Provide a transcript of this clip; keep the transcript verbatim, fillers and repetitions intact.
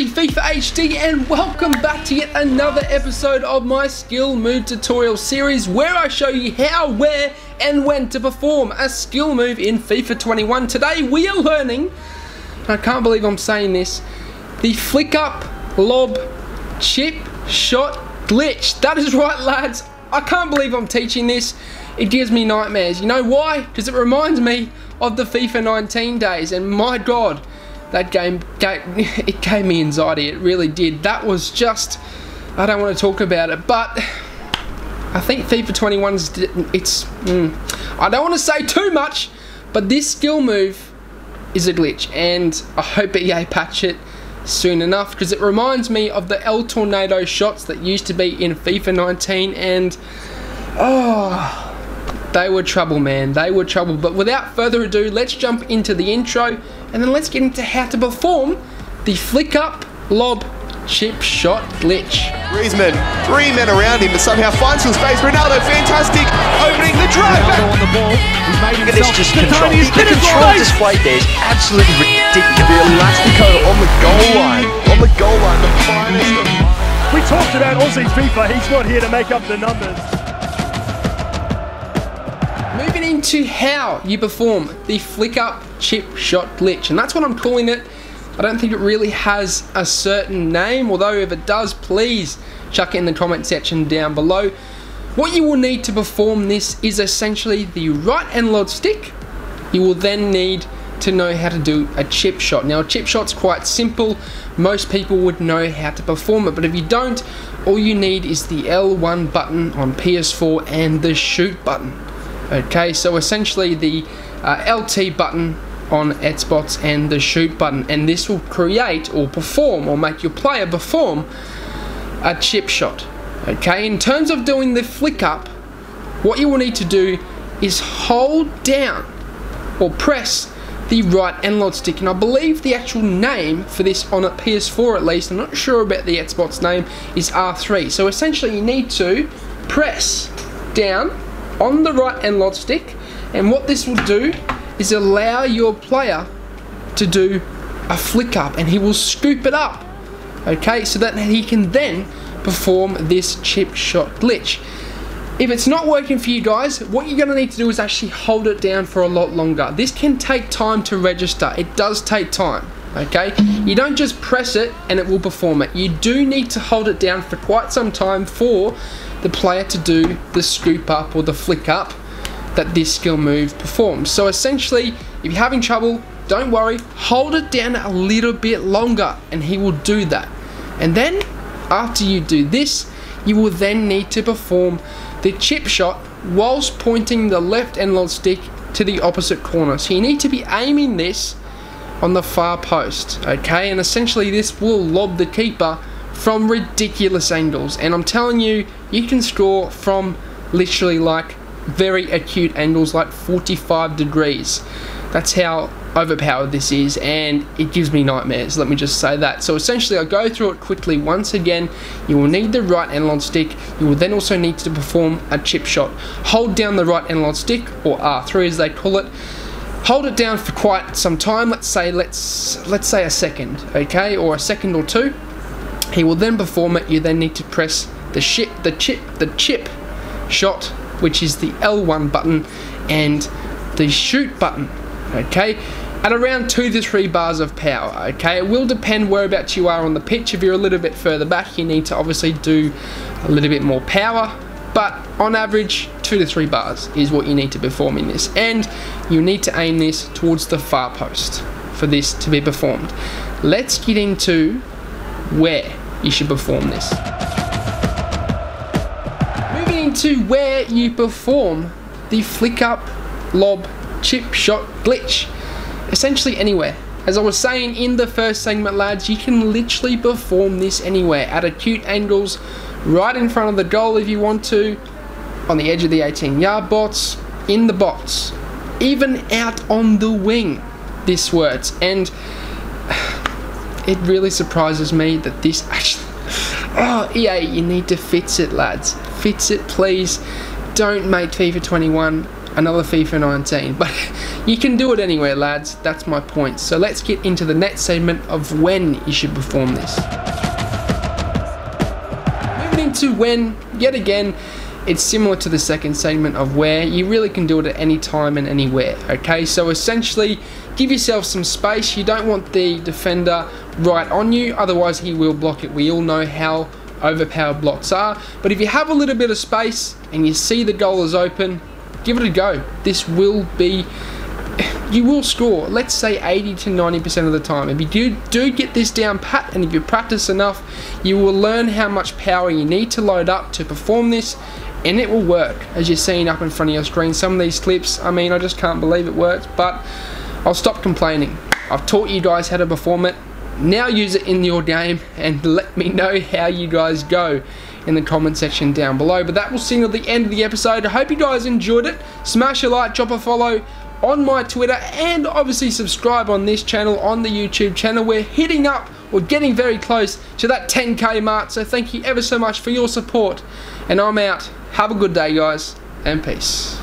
Aussie FIFA H D, and welcome back to yet another episode of my skill move tutorial series where I show you how, where and when to perform a skill move in FIFA twenty-one. Today we are learning, and I can't believe I'm saying this, the flick up, lob, chip, shot, glitch. That is right, lads, I can't believe I'm teaching this. It gives me nightmares. You know why? Because it reminds me of the FIFA nineteen days, and my god, that game, gave, it gave me anxiety, it really did. That was just, I don't want to talk about it, but I think FIFA twenty-one's, it's, mm, I don't want to say too much, but this skill move is a glitch, and I hope E A patch it soon enough, because it reminds me of the El Tornado shots that used to be in FIFA nineteen, and, oh, they were trouble, man, they were trouble. But without further ado, let's jump into the intro, and then let's get into how to perform the flick up, lob, chip, shot, glitch. Griezmann, three men around him, but somehow finds some space. Ronaldo, fantastic, opening the drive back. Ronaldo on the ball, he's made it himself. Just the control, the control display there is absolutely ridiculous. The elastico on the goal line, on the goal line, the finest of mine. We talked about Aussie FIFA, he's not here to make up the numbers. Moving into how you perform the flick up, chip, shot, glitch, and that's what I'm calling it. I don't think it really has a certain name, although if it does, please chuck it in the comment section down below. What you will need to perform this is essentially the right analog stick. You will then need to know how to do a chip shot. Now, a chip shot's quite simple, most people would know how to perform it, but if you don't, all you need is the L one button on P S four and the shoot button. Okay, so essentially the uh, L T button on Xbox and the shoot button, and this will create or perform or make your player perform a chip shot. Okay, in terms of doing the flick up, what you will need to do is hold down or press the right analog stick, and I believe the actual name for this on a P S four, at least, I'm not sure about the Xbox name, is R three. So essentially you need to press down on the right analog stick, and what this will do is allow your player to do a flick up, and he will scoop it up, okay, so that he can then perform this chip shot glitch. If it's not working for you guys, what you're gonna need to do is actually hold it down for a lot longer. This can take time to register, it does take time, okay? You don't just press it and it will perform it. You do need to hold it down for quite some time for the player to do the scoop up or the flick up that this skill move performs. So essentially, if you're having trouble, don't worry, hold it down a little bit longer and he will do that. And then after you do this, you will then need to perform the chip shot whilst pointing the left analog stick to the opposite corner. So you need to be aiming this on the far post, okay? And essentially this will lob the keeper from ridiculous angles, and I'm telling you, you can score from literally like very acute angles, like forty-five degrees. That's how overpowered this is, and it gives me nightmares, let me just say that. So essentially I go through it quickly once again. You will need the right analog stick, you will then also need to perform a chip shot. Hold down the right analog stick, or R three as they call it. Hold it down for quite some time, let's say let's let's say a second, okay, or a second or two. He will then perform it. You then need to press the chip the chip the chip shot, which is the L one button and the shoot button, okay, at around two to three bars of power, okay. It will depend whereabouts you are on the pitch. If you're a little bit further back, you need to obviously do a little bit more power, but on average two to three bars is what you need to perform in this, and you need to aim this towards the far post for this to be performed. Let's get into where you should perform this. Moving into where you perform the flick up, lob, chip shot, glitch, essentially anywhere. As I was saying in the first segment, lads, you can literally perform this anywhere, at acute angles, right in front of the goal if you want to, on the edge of the eighteen yard box, in the box, even out on the wing, this works. And it really surprises me that this actually, oh E A, you need to fix it, lads, fix it please. Don't make FIFA twenty-one another FIFA nineteen, but you can do it anywhere, lads. That's my point. So let's get into the next segment of when you should perform this. Moving into when, yet again, it's similar to the second segment of where. You really can do it at any time and anywhere, okay? So essentially, give yourself some space. You don't want the defender right on you, otherwise he will block it. We all know how overpowered blocks are, but if you have a little bit of space and you see the goal is open, give it a go. This will be, you will score, let's say eighty to ninety percent of the time. If you do, do get this down pat, and if you practice enough, you will learn how much power you need to load up to perform this, and it will work. As you're seeing up in front of your screen, some of these clips, I mean, I just can't believe it works, but I'll stop complaining. I've taught you guys how to perform it. Now use it in your game, and let me know how you guys go in the comment section down below. But that will signal the end of the episode. I hope you guys enjoyed it. Smash a like, drop a follow on my Twitter, and obviously subscribe on this channel, on the YouTube channel. We're hitting up, we're getting very close to that ten K mark, so thank you ever so much for your support, and I'm out. Have a good day, guys, and peace.